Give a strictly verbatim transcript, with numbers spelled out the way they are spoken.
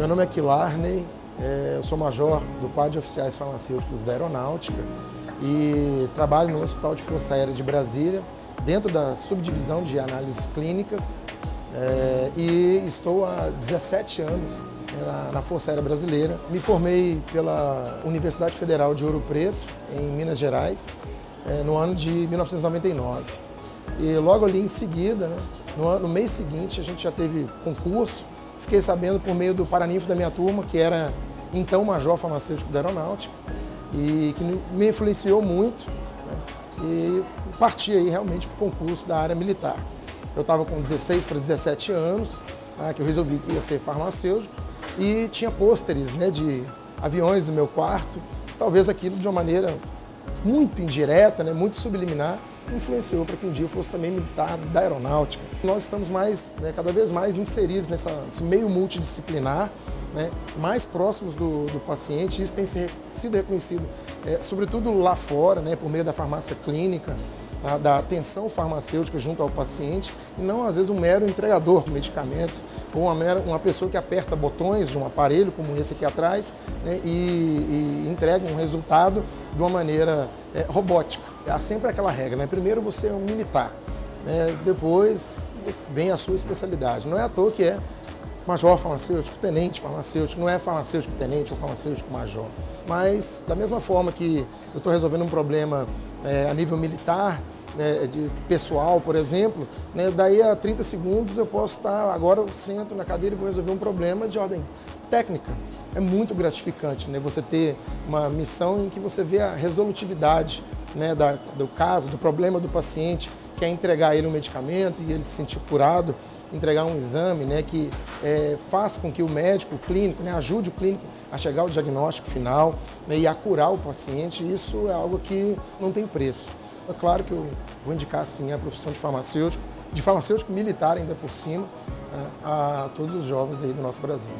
Meu nome é Killarney, eu sou major do quadro de oficiais farmacêuticos da aeronáutica e trabalho no Hospital de Força Aérea de Brasília, dentro da subdivisão de análises clínicas, e estou há dezessete anos na Força Aérea Brasileira. Me formei pela Universidade Federal de Ouro Preto, em Minas Gerais, no ano de mil novecentos e noventa e nove. E logo ali em seguida, né, no, ano, no mês seguinte, a gente já teve concurso. Fiquei sabendo por meio do Paraninfo da minha turma, que era então major farmacêutico da aeronáutica, e que me influenciou muito, né, e parti aí realmente para o concurso da área militar. Eu estava com dezesseis para dezessete anos, né, que eu resolvi que ia ser farmacêutico, e tinha pôsteres, né, de aviões no meu quarto. Talvez aquilo de uma maneira muito indireta, né, muito subliminar, influenciou para que um dia eu fosse também militar da aeronáutica. Nós estamos mais, né, cada vez mais inseridos nessa, nesse meio multidisciplinar, né, mais próximos do, do paciente. Isso tem sido reconhecido, é, sobretudo lá fora, né, por meio da farmácia clínica, tá, da atenção farmacêutica junto ao paciente, e não, às vezes, um mero entregador de medicamentos ou uma, mera, uma pessoa que aperta botões de um aparelho como esse aqui atrás, né, e, e entrega um resultado de uma maneira é, robótica. Há sempre aquela regra, né? Primeiro você é um militar, né? Depois vem a sua especialidade. Não é à toa que é major farmacêutico, tenente farmacêutico, não é farmacêutico tenente ou farmacêutico major. Mas da mesma forma que eu estou resolvendo um problema é, a nível militar, né, de pessoal, por exemplo, né, daí a trinta segundos eu posso estar, agora eu sento na cadeira e vou resolver um problema de ordem técnica. É muito gratificante, né, você ter uma missão em que você vê a resolutividade, né, da, do caso, do problema do paciente, que é entregar ele um medicamento e ele se sentir curado, entregar um exame, né, que é, faça com que o médico, o clínico, né, ajude o clínico a chegar ao diagnóstico final, né, e a curar o paciente. Isso é algo que não tem preço. É claro que eu vou indicar sim a profissão de farmacêutico, de farmacêutico militar ainda por cima, a, a todos os jovens aí do nosso Brasil.